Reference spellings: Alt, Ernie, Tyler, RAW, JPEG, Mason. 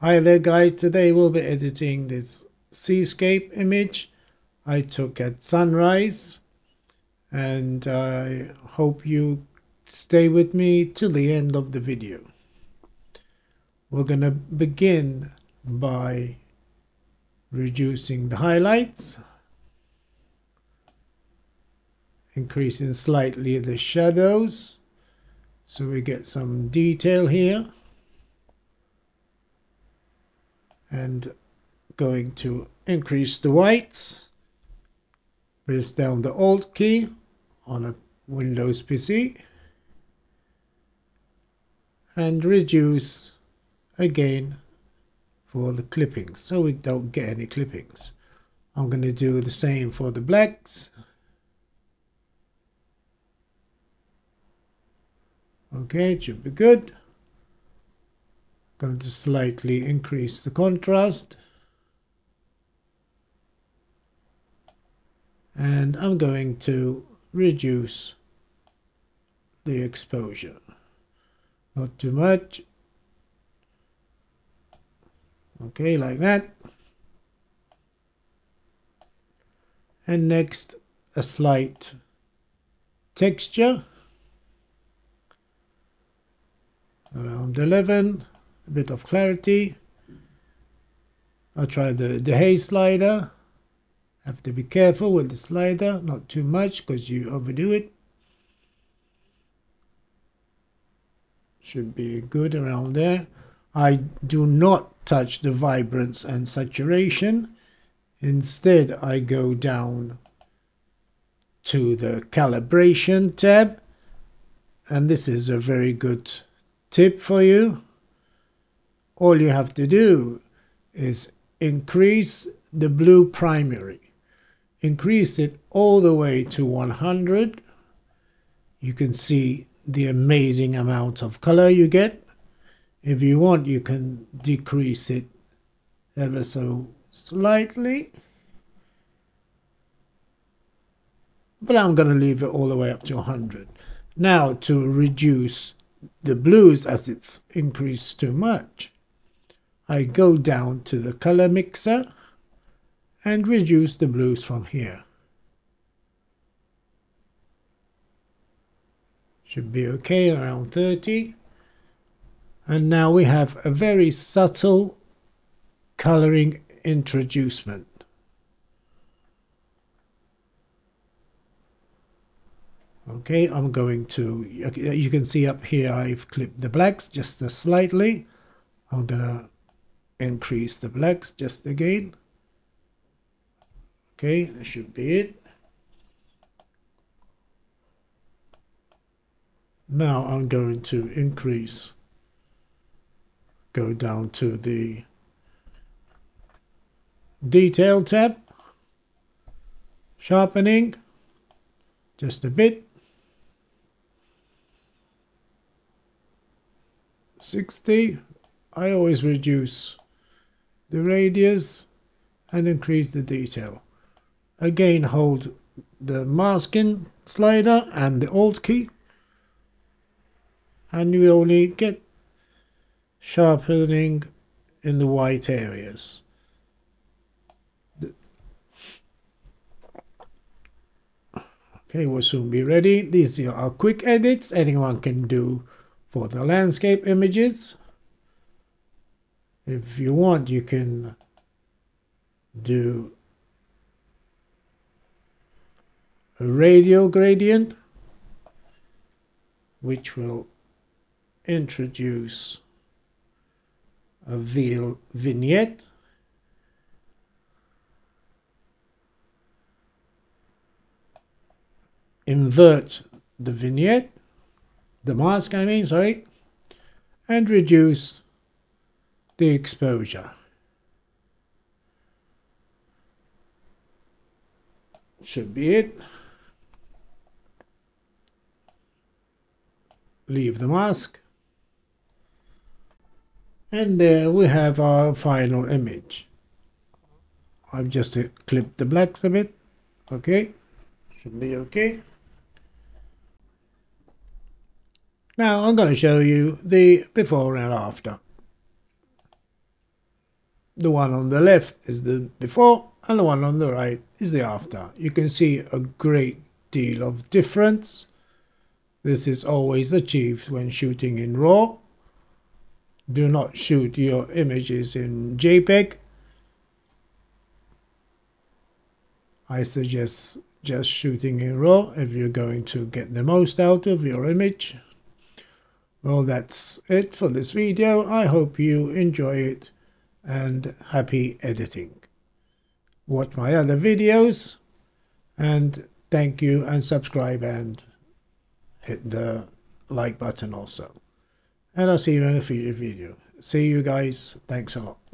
Hi there guys, today we'll be editing this seascape image I took at sunrise, and I hope you stay with me till the end of the video. We're going to begin by reducing the highlights, increasing slightly the shadows so we get some detail here, and going to increase the whites. Press down the Alt key on a Windows PC and reduce again for the clippings so we don't get any clippings. I'm going to do the same for the blacks. Okay, it should be good. Going to slightly increase the contrast, and I'm going to reduce the exposure, not too much. Okay, like that. And next, a slight texture around 11. A bit of clarity. I'll try the haze slider. Have to be careful with the slider, not too much because you overdo it. Should be good around there. I do not touch the vibrance and saturation. Instead, I go down to the calibration tab, and this is a very good tip for you. All you have to do is increase the blue primary. Increase it all the way to 100. You can see the amazing amount of color you get. If you want, you can decrease it ever so slightly. But I'm going to leave it all the way up to 100. Now, to reduce the blues as it's increased too much, I go down to the color mixer and reduce the blues from here. Should be okay, around 30. And now we have a very subtle coloring introducement. Okay, I'm going to, you can see up here I've clipped the blacks just slightly. I'm going to increase the blacks just again. Okay, that should be it. Now I'm going to increase, go down to the detail tab, sharpening just a bit, 60. I always reduce the radius and increase the detail. Again, hold the masking slider and the Alt key, and you only get sharpening in the white areas. Okay, we'll soon be ready. These are our quick edits anyone can do for the landscape images. If you want, you can do a radial gradient, which will introduce a vignette. Invert the vignette, the mask I mean, sorry, and reduce the exposure. Should be it. Leave the mask. And there we have our final image. I've just clipped the blacks a bit. Okay, should be okay. Now I'm going to show you the before and after. the one on the left is the before and the one on the right is the after. You can see a great deal of difference. This is always achieved when shooting in RAW. Do not shoot your images in JPEG. I suggest just shooting in RAW if you're going to get the most out of your image. Well, that's it for this video. I hope you enjoy it and happy editing. Watch my other videos, and thank you, and subscribe and hit the like button also. And I'll see you in a future video. See you guys. Thanks a lot.